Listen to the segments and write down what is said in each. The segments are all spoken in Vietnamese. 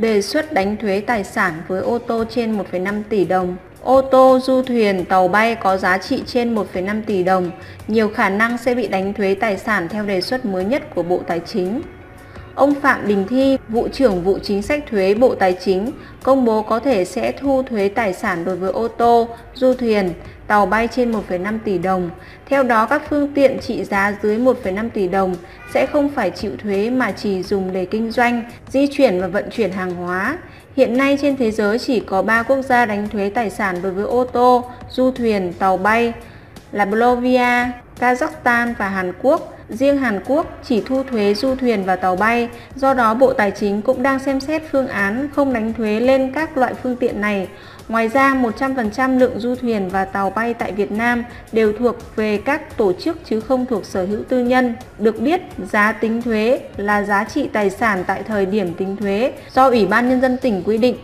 đề xuất đánh thuế tài sản với ô tô trên 1,5 tỷ đồng. Ô tô, du thuyền, tàu bay có giá trị trên 1,5 tỷ đồng, nhiều khả năng sẽ bị đánh thuế tài sản theo đề xuất mới nhất của Bộ Tài chính. Ông Phạm Đình Thi, Vụ trưởng Vụ Chính sách Thuế Bộ Tài chính, công bố có thể sẽ thu thuế tài sản đối với ô tô, du thuyền, tàu bay trên 1,5 tỷ đồng. Theo đó, các phương tiện trị giá dưới 1,5 tỷ đồng sẽ không phải chịu thuế mà chỉ dùng để kinh doanh, di chuyển và vận chuyển hàng hóa. Hiện nay trên thế giới chỉ có 3 quốc gia đánh thuế tài sản đối với ô tô, du thuyền, tàu bay là Bolivia, Kazakhstan và Hàn Quốc. Riêng Hàn Quốc chỉ thu thuế du thuyền và tàu bay, do đó Bộ Tài chính cũng đang xem xét phương án không đánh thuế lên các loại phương tiện này. Ngoài ra, 100% lượng du thuyền và tàu bay tại Việt Nam đều thuộc về các tổ chức chứ không thuộc sở hữu tư nhân. Được biết, giá tính thuế là giá trị tài sản tại thời điểm tính thuế do Ủy ban Nhân dân tỉnh quy định.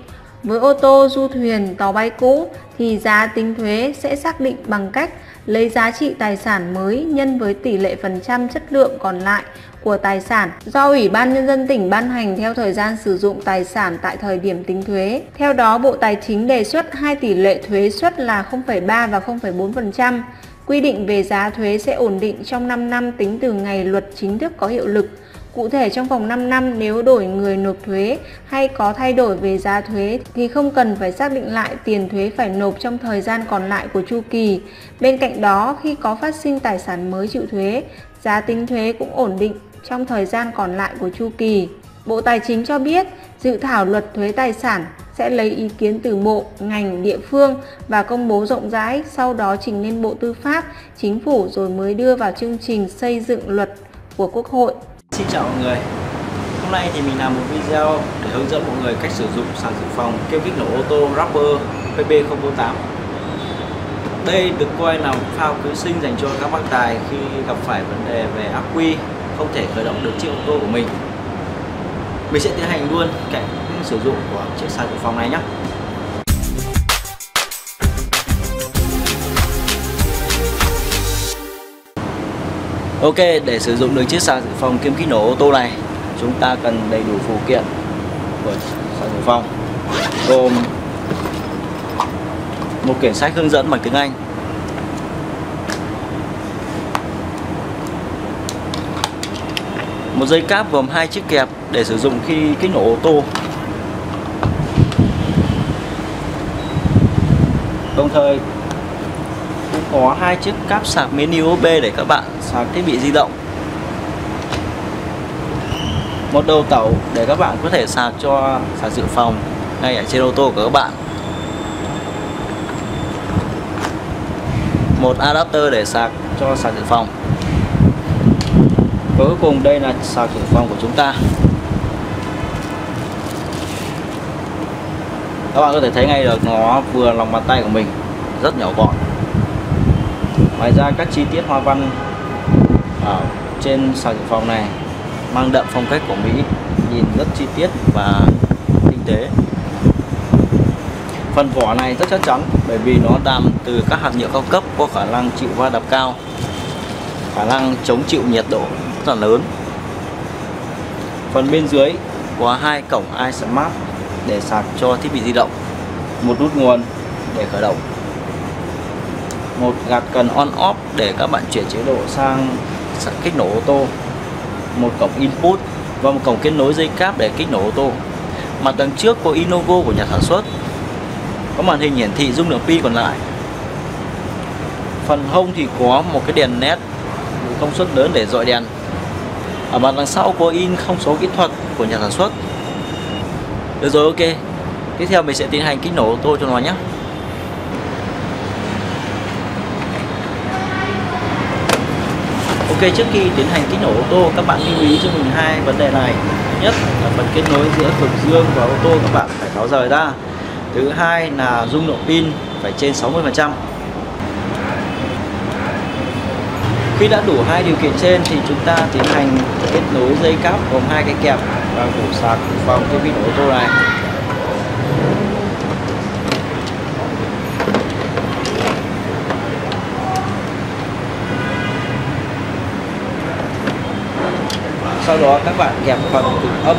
Với ô tô, du thuyền, tàu bay cũ thì giá tính thuế sẽ xác định bằng cách lấy giá trị tài sản mới nhân với tỷ lệ phần trăm chất lượng còn lại của tài sản do Ủy ban Nhân dân tỉnh ban hành theo thời gian sử dụng tài sản tại thời điểm tính thuế. Theo đó, Bộ Tài chính đề xuất hai tỷ lệ thuế suất là 0,3 và 0,4%. Quy định về giá thuế sẽ ổn định trong 5 năm tính từ ngày luật chính thức có hiệu lực. Cụ thể, trong vòng 5 năm nếu đổi người nộp thuế hay có thay đổi về giá thuế thì không cần phải xác định lại tiền thuế phải nộp trong thời gian còn lại của chu kỳ. Bên cạnh đó, khi có phát sinh tài sản mới chịu thuế, giá tính thuế cũng ổn định trong thời gian còn lại của chu kỳ. Bộ Tài chính cho biết, dự thảo luật thuế tài sản sẽ lấy ý kiến từ bộ, ngành, địa phương và công bố rộng rãi, sau đó trình lên Bộ Tư pháp, Chính phủ rồi mới đưa vào chương trình xây dựng luật của Quốc hội. Xin chào mọi người. Hôm nay thì mình làm một video để hướng dẫn mọi người cách sử dụng sạc dự phòng kêu kích nổ ô tô Rapper PP008. Đây được coi là một phao cứu sinh dành cho các bác tài khi gặp phải vấn đề về ắc quy không thể khởi động được chiếc ô tô của mình. Mình sẽ tiến hành luôn cách sử dụng của chiếc sạc dự phòng này nhé. Ok, để sử dụng được chiếc sạc dự phòng kiêm kích nổ ô tô này, chúng ta cần đầy đủ phụ kiện của sạc dự phòng, gồm một quyển sách hướng dẫn bằng tiếng Anh, một dây cáp gồm 2 chiếc kẹp để sử dụng khi kích nổ ô tô, đồng thời cũng có 2 chiếc cáp sạc mini USB để các bạn sạc thiết bị di động, một đầu tẩu để các bạn có thể sạc cho sạc dự phòng ngay ở trên ô tô của các bạn, một adapter để sạc cho sạc dự phòng, và cuối cùng đây là sạc dự phòng của chúng ta. Các bạn có thể thấy ngay được nó vừa lòng bàn tay của mình, rất nhỏ gọn. Ngoài ra, các chi tiết hoa văn ở trên sạc dự phòng này mang đậm phong cách của Mỹ, nhìn rất chi tiết và tinh tế. Phần vỏ này rất chắc chắn bởi vì nó làm từ các hạt nhựa cao cấp có khả năng chịu va đập cao, khả năng chống chịu nhiệt độ rất là lớn. Phần bên dưới có 2 cổng iSmart để sạc cho thiết bị di động, một nút nguồn để khởi động, một gạt cần on-off để các bạn chuyển chế độ sang kích nổ ô tô, một cổng input và một cổng kết nối dây cáp để kích nổ ô tô. Mặt đằng trước có Inogo của nhà sản xuất, có màn hình hiển thị dung lượng pin còn lại. Phần hông thì có một cái đèn LED công suất lớn để dọi đèn. Ở mặt đằng sau có in không số kỹ thuật của nhà sản xuất. Được rồi, ok. Tiếp theo mình sẽ tiến hành kích nổ ô tô cho nó nhé. Ok, trước khi tiến hành kích nổ ô tô, các bạn lưu ý cho mình 2 vấn đề này. Thứ nhất là phần kết nối giữa cực dương và ô tô các bạn phải tháo rời ra. Thứ hai là dung lượng pin phải trên 60%. Khi đã đủ 2 điều kiện trên thì chúng ta tiến hành kết nối dây cáp gồm 2 cái kẹp và củ sạc vào cái pin ô tô này. sau đó các bạn kẹp phần cực âm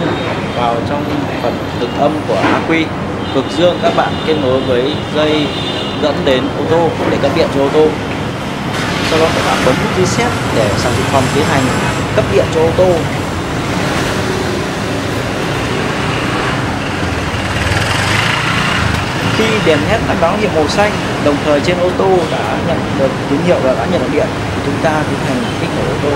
vào trong phần cực âm của ắc quy. Cực dương các bạn kết nối với dây dẫn đến ô tô để cấp điện cho ô tô. Sau đó các bạn bấm nút reset để sạc dự phòng tiến hành cấp điện cho ô tô. Khi đèn LED đã báo hiệu màu xanh, đồng thời trên ô tô đã nhận được tín hiệu là đã nhận được điện, chúng ta tiến hành kích nổ ô tô.